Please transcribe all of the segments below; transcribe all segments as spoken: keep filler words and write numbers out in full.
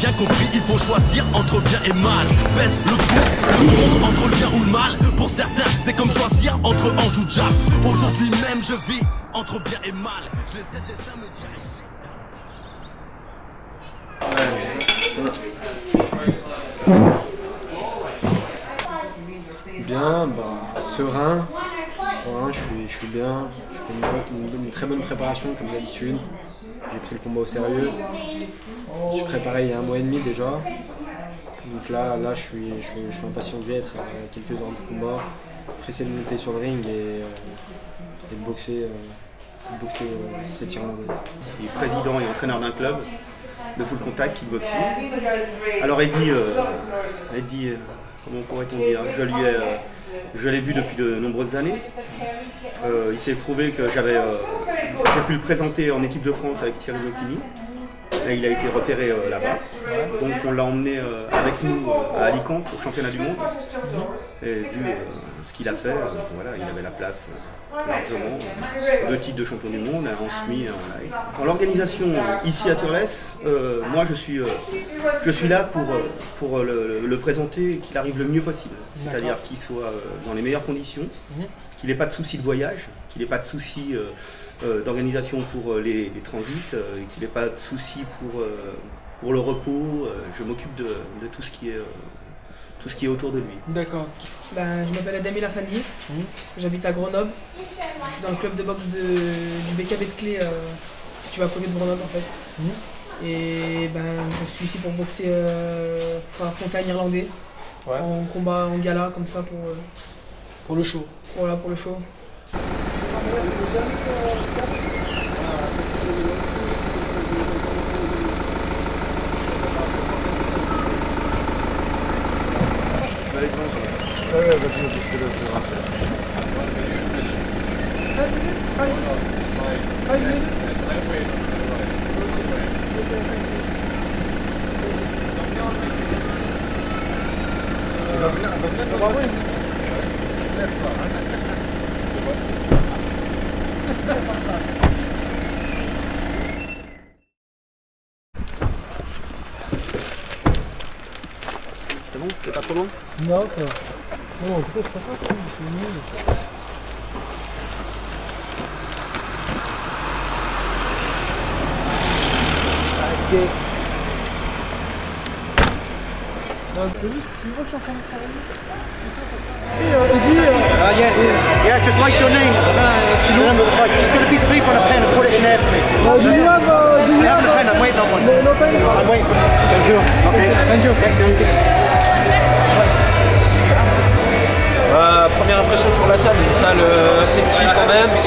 bien compris, il faut choisir entre bien et mal. Baisse le coup, entre le bien ou le mal. Pour certains, c'est comme choisir entre ange ou diable. Aujourd'hui même, je vis entre bien et mal. Je laisse des dessins me diriger. Bien, bah, serein. Ouais, je, suis, je suis bien. Je fais une, une, une très bonne préparation, comme d'habitude. J'ai pris le combat au sérieux. Je suis préparé il y a un mois et demi déjà. Donc là, là je suis, je suis, je suis impatient d'y être à quelques heures du combat. Pressé de monter sur le ring et, euh, et de boxer, euh, de boxer euh, ces Thaïlandais. Je suis président et entraîneur d'un club de full contact kickboxing. Alors Eddie, euh, Eddie euh, comment pourrait-on dire, je lui ai, euh, je l'ai vu depuis de nombreuses années. Euh, il s'est trouvé que j'avais euh, j'ai pu le présenter en équipe de France avec Thierry Lecchi. Et il a été repéré euh, là-bas. Donc on l'a emmené euh, avec nous euh, à Alicante, au championnat du monde. Et vu euh, ce qu'il a fait, euh, voilà, il avait la place euh, largement. Deux titres de champion du monde. Et on se mit euh, en l'organisation euh, ici à Turles. Euh, moi je suis, euh, je suis là pour, euh, pour euh, le, le présenter et qu'il arrive le mieux possible. C'est-à-dire qu'il soit euh, dans les meilleures conditions, qu'il n'ait pas de soucis de voyage, qu'il n'ait pas de soucis euh, euh, d'organisation pour euh, les, les transits, euh, qu'il n'ait pas de soucis pour, euh, pour le repos. Euh, je m'occupe de, de tout, ce qui est, euh, tout ce qui est autour de lui. D'accord. Ben, je m'appelle Adhem Elafani, mmh. j'habite à Grenoble. Je suis dans le club de boxe de, du B K B de Clé, euh, si tu vas à côté de Grenoble en fait. Mmh. Et ben, je suis ici pour boxer euh, pour un contact irlandais, ouais. en combat, en gala, comme ça pour... Euh, Pour le show. Voilà, pour le show. C'est bon, c'était pas trop long? Non, ça. Non, en tout cas, ça va, c'est nul. Arrêtez. Non, tu vois que je suis en train de travailler? Hey, uh, Eddie, uh... Uh, yeah, yeah. yeah, just like your name. Uh, remember the fight. Just gonna be split on a pen and put it in there for me. Uh, do you have, uh, do you I have, have the pen, I'm waiting on one. No, no pen? I'm waiting for it. Thank you. Okay, thank you. Next time. Euh, première impression sur la salle, une salle assez petite quand même, où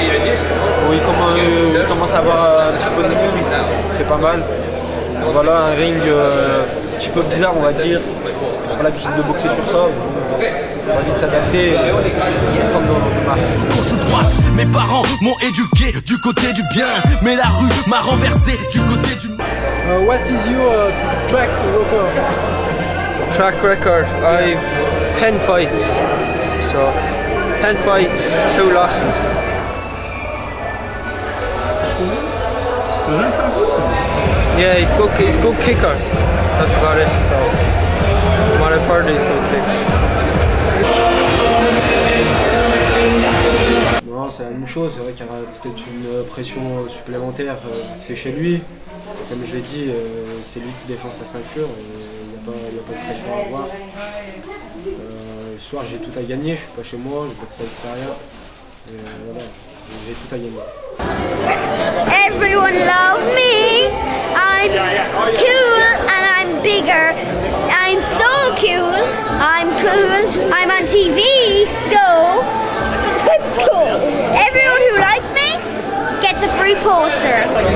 il commence, où il commence à avoir un petit peu de monde, c'est pas mal. Voilà un ring euh, un petit peu bizarre on va dire, on a l'habitude de boxer sur ça, on va vite s'adapter, comme dans le marché. Gauche ou droite, mes parents m'ont éduqué du côté du bien, mais la rue m'a renversé du côté du mal. Uh, what is your uh, track record? Track record, I've ten fights, so ten fights, two losses. Yeah, he's good. He's good kicker. That's about it. So what I've heard is good kick. Non, c'est la même chose. C'est vrai qu'il y aura peut-être une pression supplémentaire. C'est chez lui. Comme je l'ai dit, c'est lui qui défend sa ceinture. Il n'y a pas de pression à avoir. Euh, ce soir j'ai tout à gagner, je suis pas chez moi, je boxe à l'extérieur. Euh, voilà, j'ai tout à gagner. Everyone loves me. I'm cool and I'm bigger. I'm so cool. I'm cool. I'm on T V, so it's cool. Everyone who likes me gets a free poster. Thank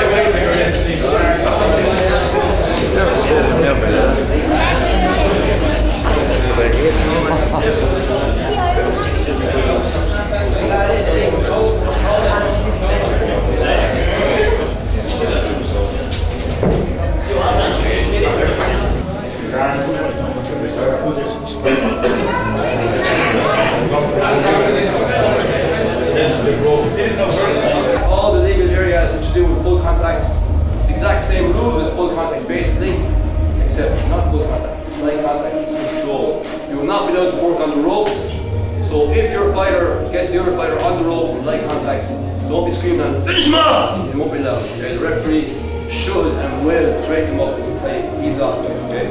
you. does work on the ropes. So if your fighter gets the other fighter on the ropes and light contact, don't be screaming on finish him up! It won't be loud. Okay? The referee should and will break him up and say he's off. Okay?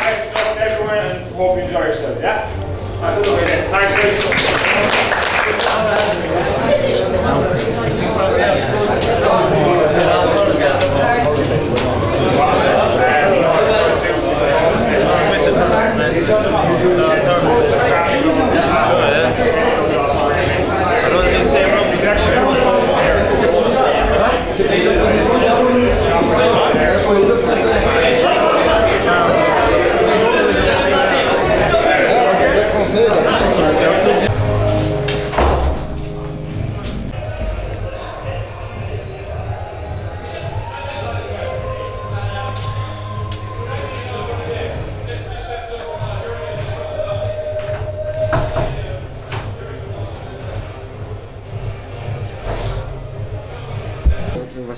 Thanks everyone, and hope you enjoy yourself. Yeah? Alright, okay then. Thanks,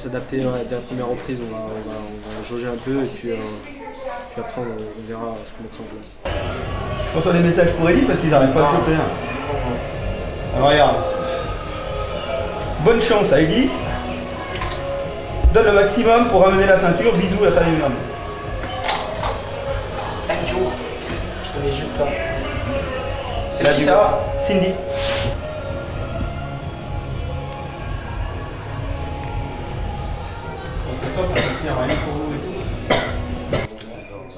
adapté à la première reprise, on va, on, va, on va jauger un peu et puis, euh, puis après on, on verra ce qu'on mettra en place. Je reçois des messages pour Eddie parce qu'ils n'arrivent pas à le choper. Alors regarde. Bonne chance à Eddie. Donne le maximum pour ramener la ceinture. Bisous à ta femme. Thank you. Je connais juste ça. C'est qui ça? Cindy.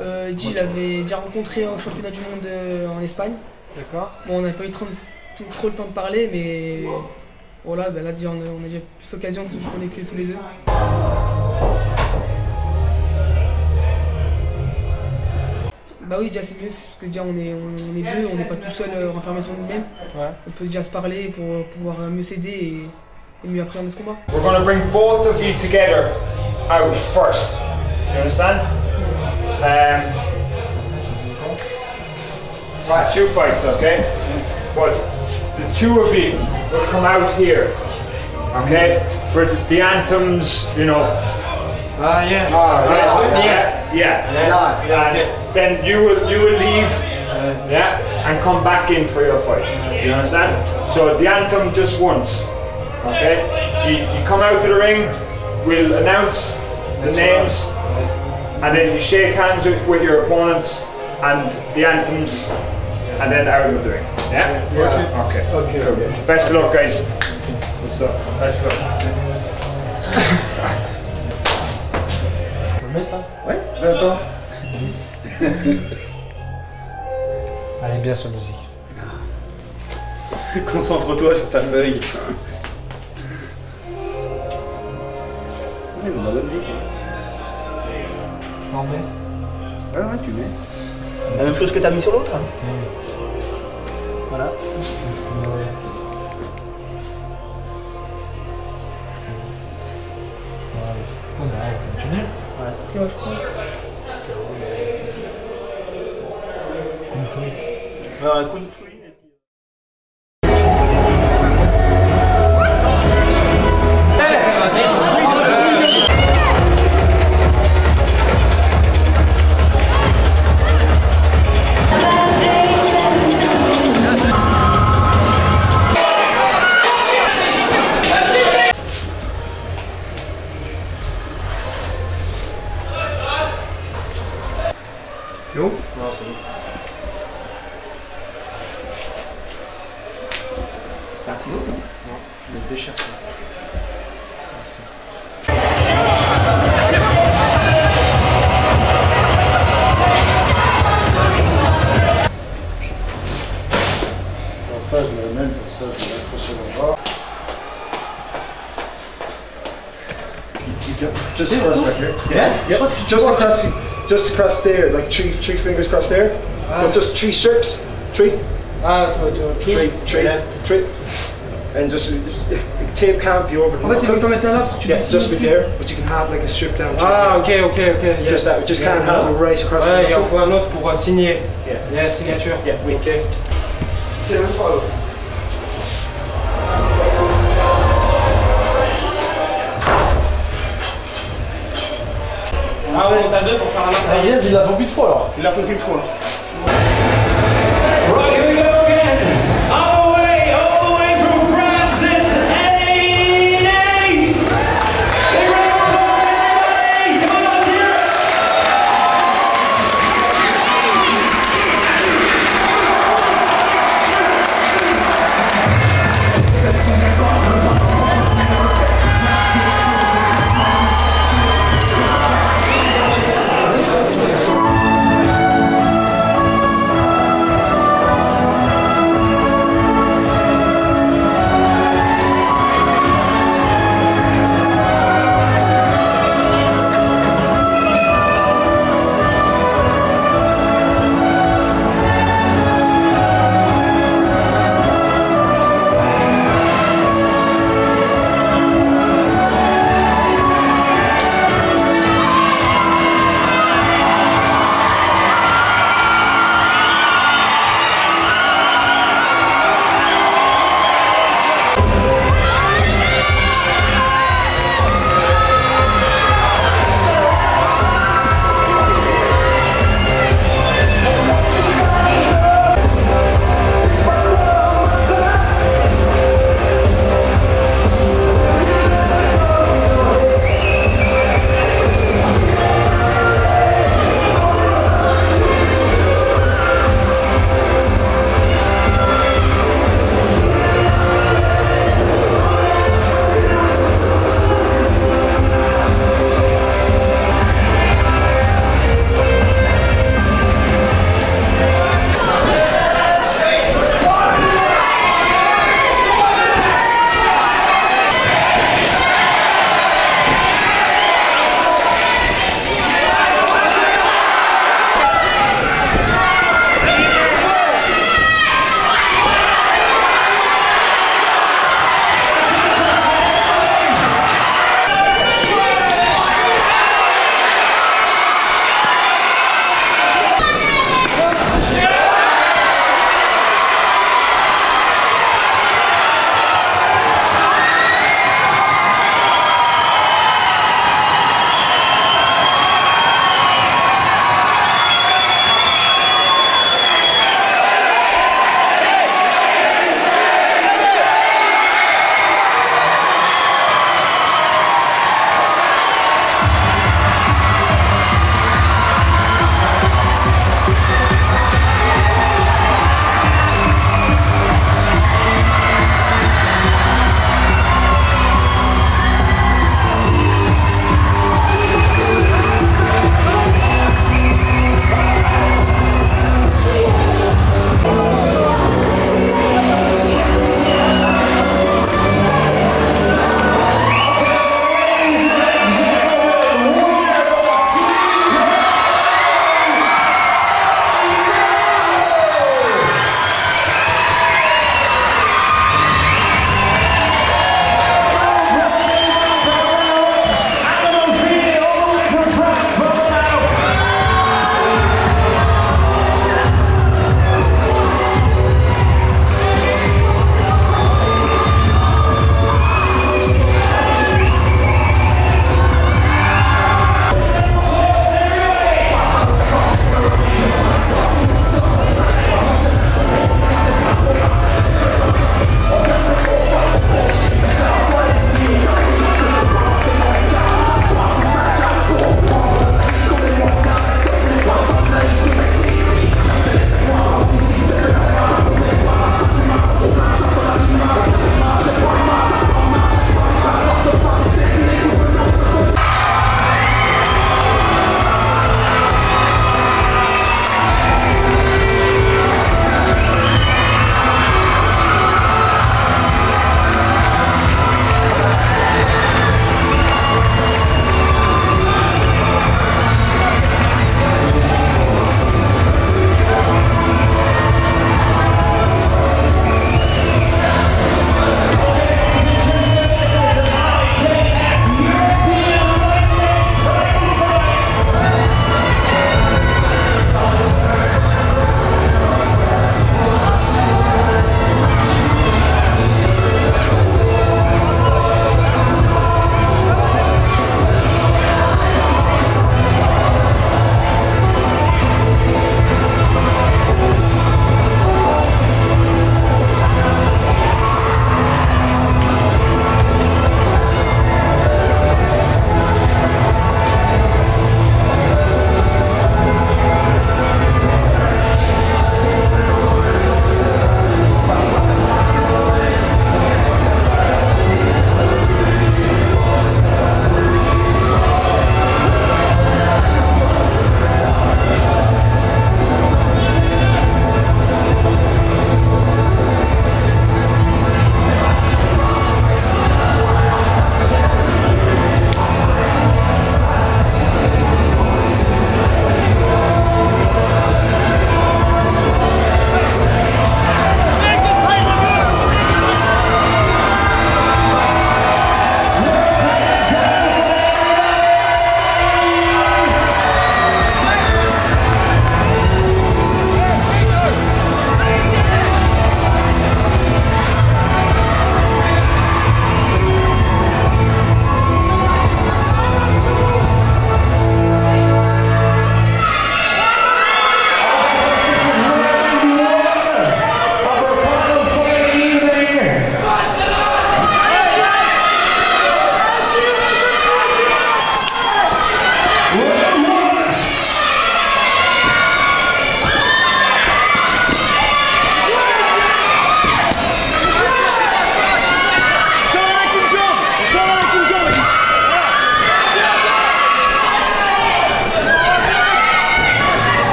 Euh, Eddie, je l'avais déjà rencontré au championnat du monde euh, en Espagne. D'accord. Bon, on n'avait pas eu trop, trop le temps de parler, mais voilà, ben là, on a, on a déjà plus l'occasion de nous connaître que tous les deux. Bah oui, déjà c'est mieux, parce que déjà on est, on est deux, on n'est pas tout seul euh, renfermé sur nous-mêmes. Ouais. On peut déjà se parler pour pouvoir mieux s'aider et, et mieux appréhender ce combat. We're gonna bring both of you together. Out first. You understand? Um, two fights, okay? But the two of you will come out here, okay? For the anthems, you know. Ah, uh, yeah. Oh, yeah. Yeah. Yeah. Yeah. yeah. And then you will you will leave, yeah, and come back in for your fight. You understand? So the anthem just once, okay? You, you come out to the ring. We'll announce the names and then you shake hands with your opponents and the anthems and then out of the ring. Yeah? Yeah. Okay. Okay. okay. okay. Best of luck, guys. What's up? Best of luck. Ouais, vingt ans. Allez bien sur la musique. Concentre-toi sur ta feuille. On a la bonne musique. T'en mets ? Ouais, ouais, tu mets. La même chose que t'as mis sur l'autre. Voilà. Ouais, je crois. Ouais, cool. Just cross back here. Yes. Yep. Just across, just across there, like three, three fingers across there. Ah. No, just three strips, three. Ah, three, three, three, and just, just tape can't be over the knuckle. Yeah, just be there, but you can have like a strip down. Ah, okay, okay, okay. Yes. Just that, just yeah, can't yeah. have it right across ah, the knuckle. Yeah, il faut un autre pour signer. Yeah, yeah, signature. Yeah, we okay. Same follow. Ah ouais, t'as deux pour faire un. Reyes, il l'a fait plus de fois alors. Il l'a fait plus de fois.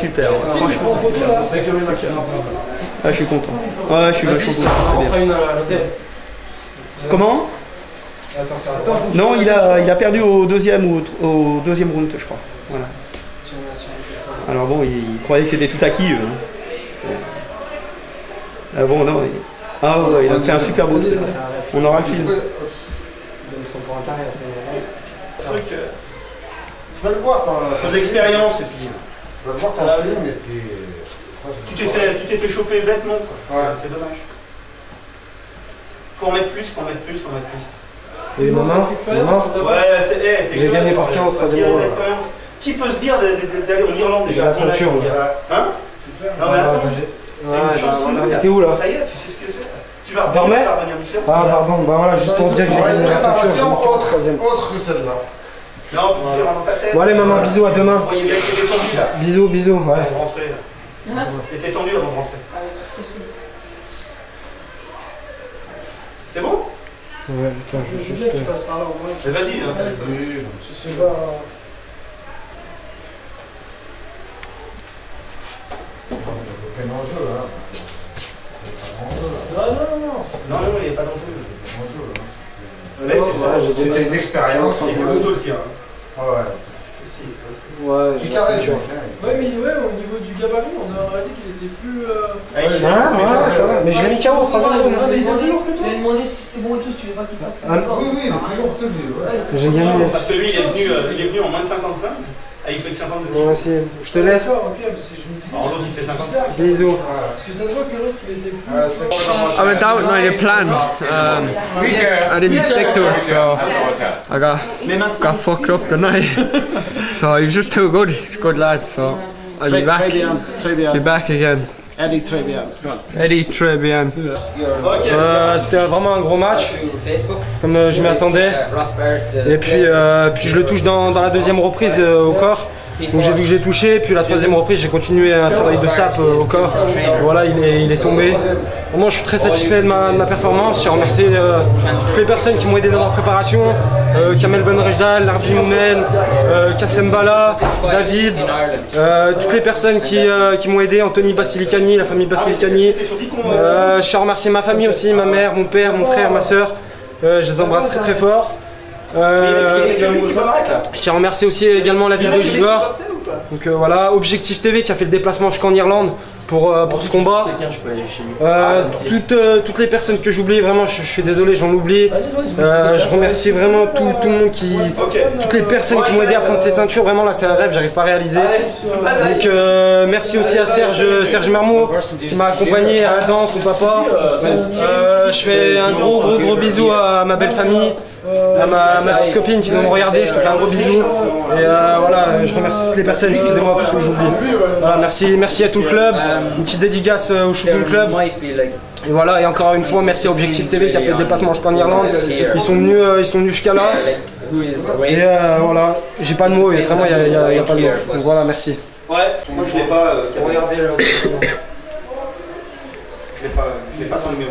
Super, franchement, ah, je suis content. Ouais, je suis content. On fera une à l'hôtel. Comment? Non, il a, il a perdu au deuxième ou au deuxième round, je crois. Voilà. Alors bon, il, il croyait que c'était tout acquis. Hein. Ah bon, non. Il... Ah ouais, il a fait un super beau truc. On aura le film. Tu vas le voir, t'as de l'expérience et puis. Tu vas le voir, t'as la film, mais tu t'es fait, fait choper bêtement, quoi. Ouais. C'est dommage. Faut en mettre plus, faut en mettre plus, faut en mettre plus. Et maman, ouais, j'ai gagné par contre. Qui peut se dire d'aller en Irlande déjà? La ceinture, hein? Non mais attends, t'es où là? Ça y est, tu sais ce que c'est. Tu vas revenir différente. Ah pardon, bah voilà, juste pour dire que j'ai gagné la ceinture. Autre que celle-là. Non, on tire dans ta tête. Bon allez maman, bisous, à demain. Vous voyez bien que t'es tendu là. Bisous, bisous, ouais. Avant de rentrer là. Et t'es tendu avant de rentrer. C'est bon? Ouais, putain, je sais bien que tu passes par là au moins. Mais vas-y, hein, téléphone. Oui, je sais pas. Il n'y a aucun enjeu là. Il n'y a pas d'enjeu là. Non, non, non. Non, non, il n'y a pas d'enjeu. Il n'y a pas d'enjeu là. C'était une expérience. Il y a beaucoup d'autres qui a. Ouais, ouais, du carré, tu vois. Ouais, mais ouais, au niveau du gabarit, on aurait dit qu'il était plus. Ah, il est ouais, ça va. Mais j'ai mis K O troisième round. Il a demandé si c'était bon et tout, si tu veux pas qu'il fasse. Oui, oui, il est plus lourd que lui. J'ai gagné. Parce que lui, il est venu en moins de cinquante-cinq. Ah, il fait que cinquante-deux. Bon, merci. Je te laisse. Ok, parce que je me disais. L'autre, il fait cinquante-cinq. Bisous. Parce que ça se voit que l'autre, il était plus. I went out, no, il est plan. I didn't stick to it, so. I got, got fucked up tonight. So he was just too good. He's a good lad, so. I'll be back. Be back again. Eddie Trebian. Eddie Trebian. Euh, C'était vraiment un gros match, comme euh, je m'y attendais. Et puis, euh, puis je le touche dans, dans la deuxième reprise euh, au corps. Donc j'ai vu que j'ai touché, puis la troisième reprise j'ai continué un travail de sape euh, au corps. Voilà, il est, il est tombé. Moi je suis très satisfait de ma, de ma performance. J'ai remercié euh, toutes les personnes qui m'ont aidé dans ma préparation. Euh, Kamel Ben Rejdal, Larbi Moumen, euh, Kacembala, David, euh, toutes les personnes qui, euh, qui m'ont aidé, Anthony Basilicani, la famille Basilicani. Euh, je remercie ma famille aussi, ma mère, mon père, mon frère, ma soeur. Euh, je les embrasse très très fort. Euh, je tiens à remercier aussi également la ville de Givor. Donc euh, voilà, Objectif T V qui a fait le déplacement jusqu'en Irlande pour, euh, pour ce combat. Euh, toutes, euh, toutes les personnes que j'oublie, vraiment je, je suis désolé, j'en oublie. Euh, je remercie vraiment tout, tout le monde qui. Toutes les personnes qui m'ont aidé à prendre cette ceinture, vraiment là c'est un rêve, j'arrive pas à réaliser. Donc euh, merci aussi à Serge, Serge Mermot qui m'a accompagné à la danse, au papa. Euh, je fais un gros gros gros bisou à ma belle famille. À ma, ma petite copine qui vient me regarder, je te fais un gros bisou. Et euh, voilà, je remercie toutes les personnes, excusez-moi parce que j'oublie. Voilà, merci, merci à tout le club, une petite dédicace au Shooting Club. Et voilà, et encore une fois, merci à Objectif T V qui a fait le déplacement jusqu'en Irlande. Ils sont venus, euh, ils sont venus jusqu'à là. Et euh, voilà, j'ai pas de mots, et vraiment, il n'y a, a, a, a pas de mots. Donc voilà, merci. Ouais, moi je l'ai pas euh, regardé là. Je l'ai pas, je l'ai pas son numéro.